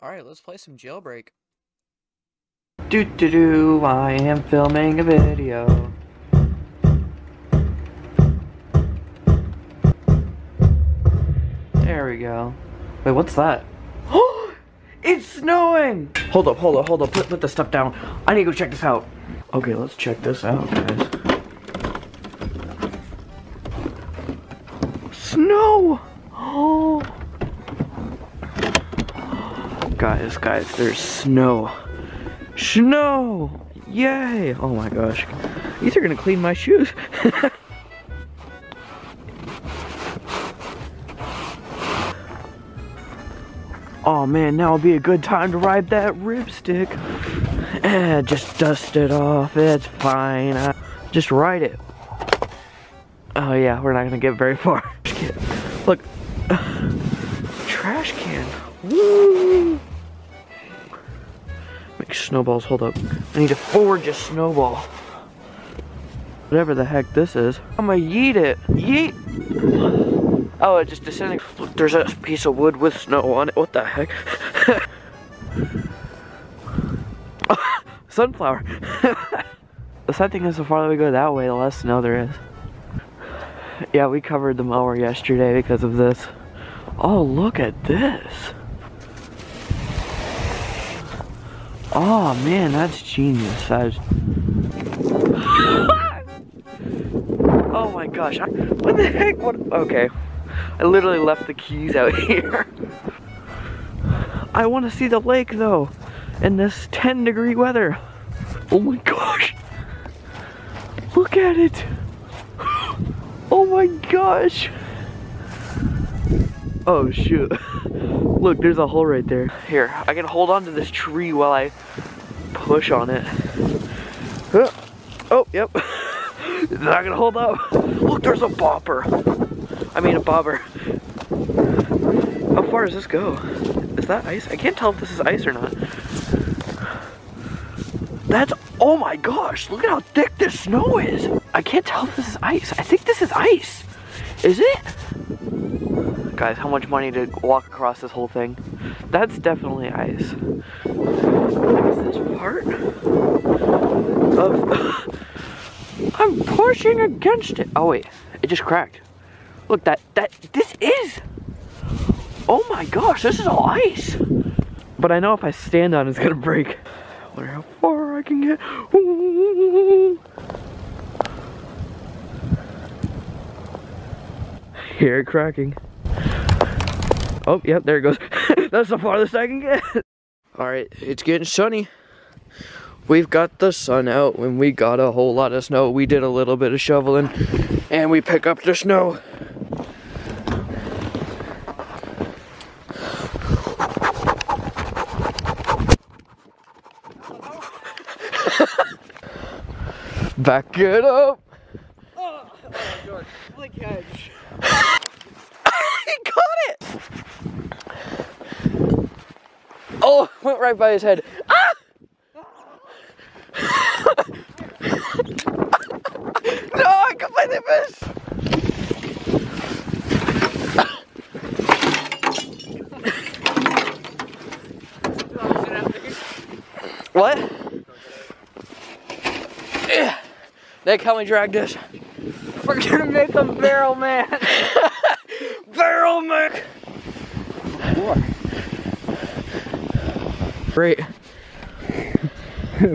Alright, let's play some Jailbreak. Do-do-do, I am filming a video. There we go. Wait, what's that? Oh, it's snowing! Hold up, put this stuff down. I need to go check this out. Okay, let's check this out, guys. Snow! Oh! Guys, there's snow. Snow! Yay! Oh my gosh. These are gonna clean my shoes. Oh man, now would be a good time to ride that ripstick. Just dust it off, it's fine. Just ride it. Oh yeah, we're not gonna get very far. Look, trash can. Woo! Make snowballs. Hold up, I need to forward just snowball. Whatever the heck this is, I'm gonna yeet it. Yeet! Oh, it just descending. Look, there's a piece of wood with snow on it. What the heck? Sunflower. The sad thing is, the farther we go that way, the less snow there is. Yeah, we covered the mower yesterday because of this. Oh, look at this. Oh, man, that's genius. Oh, my gosh. What the heck? What? Okay. I literally left the keys out here. I want to see the lake, though, in this 10-degree weather. Oh, my gosh. Look at it. Oh my gosh! Oh shoot. Look, there's a hole right there. Here, I can hold on to this tree while I push on it. Huh. Oh, yep. Not gonna hold up. Look, there's a bopper. I mean a bobber. How far does this go? Is that ice? I can't tell if this is ice or not. That's, oh my gosh, look at how thick this snow is. I can't tell if this is ice. I think this is ice. Is it? Guys, how much money to walk across this whole thing? That's definitely ice. What is this part? I'm pushing against it. Oh wait, it just cracked. Look, this is. Oh my gosh, this is all ice. But I know if I stand on it, it's gonna break. I wonder how far I can get. Ooh. Hear it cracking. Oh, yep, there it goes. That's the farthest I can get. Alright, it's getting sunny. We've got the sun out and we got a whole lot of snow. We did a little bit of shoveling and we pick up the snow. Back it up. Oh, George. Flick hedge. Oh, went right by his head. Ah! No, I completely missed. What? Yeah. Nick, help me drag this. We're gonna make a barrel man. Barrel man. What? Great.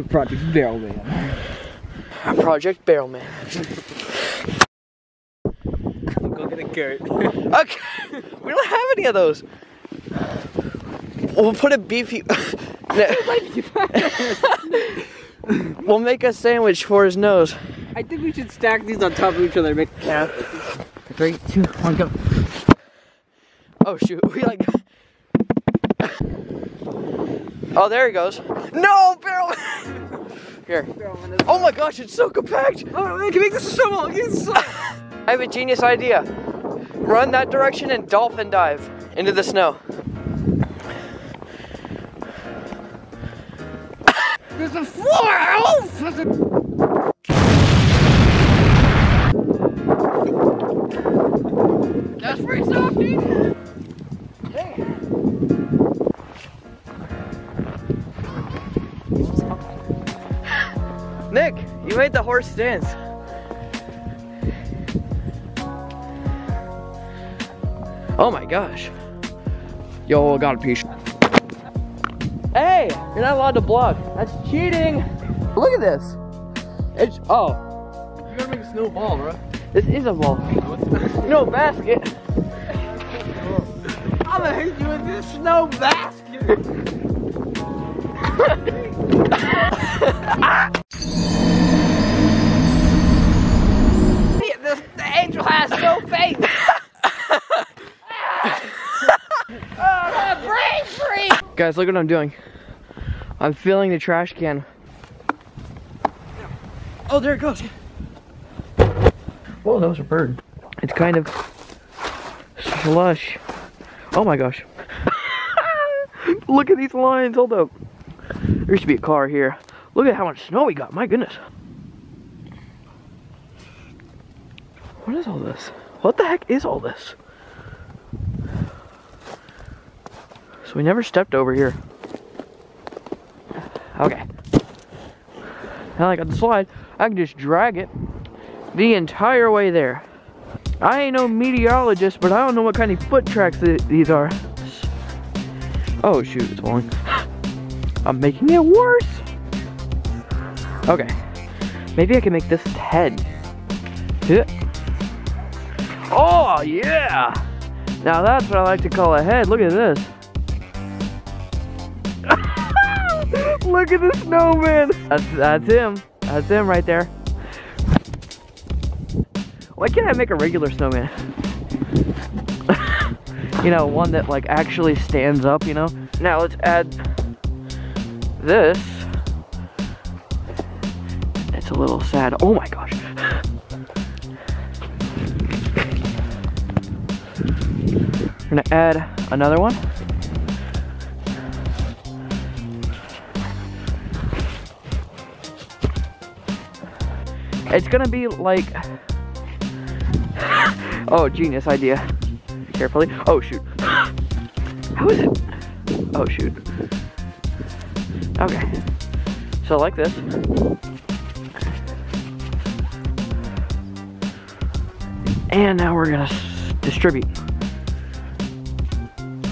Project Barrel Man. Project Barrel Man. I'll go get a carrot. Okay. We don't have any of those. We'll put a beefy. We'll make a sandwich for his nose. I think we should stack these on top of each other. Make yeah. 3, 2, 1, go. Oh shoot! We like. Oh, there he goes. No, barrel. Here. Oh my gosh, it's so compact. Oh, man, can make this so long. I have a genius idea. Run that direction and dolphin dive into the snow. There's a floor. Oh, that's pretty soft, dude. Hey. You made the horse dance. Oh my gosh. Yo, I got a piece. Hey, you're not allowed to block. That's cheating. Look at this. It's, oh. You gotta make a snowball, bro. This is a ball. Snow basket. I'm gonna hit you with this snow basket. The angel has no faith. Brain freeze! Guys, look what I'm doing. I'm filling the trash can. Oh, there it goes. Whoa, that was a bird. It's kind of slush. Oh my gosh. Look at these lines. Hold up. There used to be a car here. Look at how much snow we got. My goodness. What is all this? What the heck is all this? So we never stepped over here. Okay. Now I got the slide. I can just drag it the entire way there. I ain't no meteorologist, but I don't know what kind of foot tracks these are. Oh shoot, it's falling. I'm making it worse. Okay. Maybe I can make this head. Yeah. Oh yeah! Now that's what I like to call a head. Look at this. Look at the snowman. That's him. That's him right there. Why can't I make a regular snowman? You know, one that like actually stands up, you know? Now let's add this. It's a little sad. Oh my gosh. We're gonna add another one. It's gonna be like, oh, genius idea. Carefully. Oh shoot. How is it? Oh shoot. Okay. So like this. And now we're gonna distribute.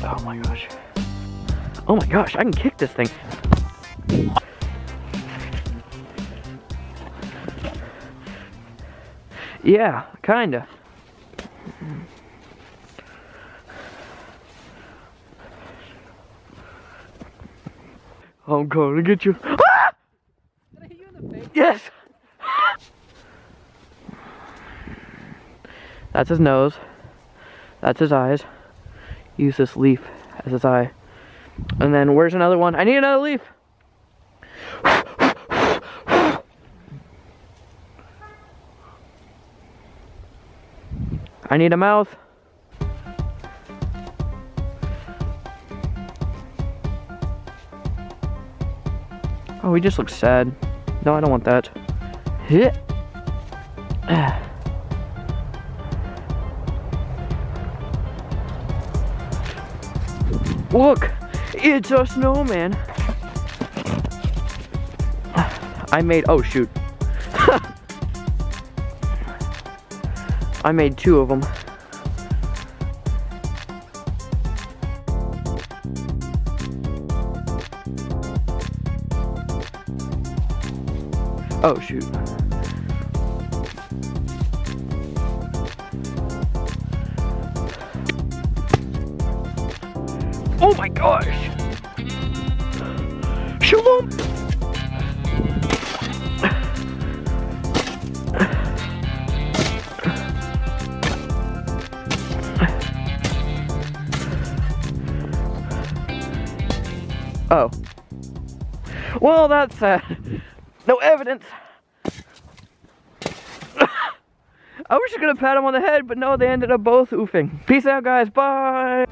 Oh my gosh. Oh my gosh, I can kick this thing. Yeah, kinda. I'm gonna get you. Ah! Did I hit you in the face? Yes! That's his nose. That's his eyes. Use this leaf as his eye. And then where's another one? I need another leaf! I need a mouth. Oh, he just looks sad. No, I don't want that. Hit. Look, it's a snowman. I made, oh shoot. I made two of them. Oh shoot. Oh my gosh. Shalom. Oh. Well, that's no evidence. I was just gonna pat him on the head, but no, they ended up both oofing. Peace out, guys. Bye.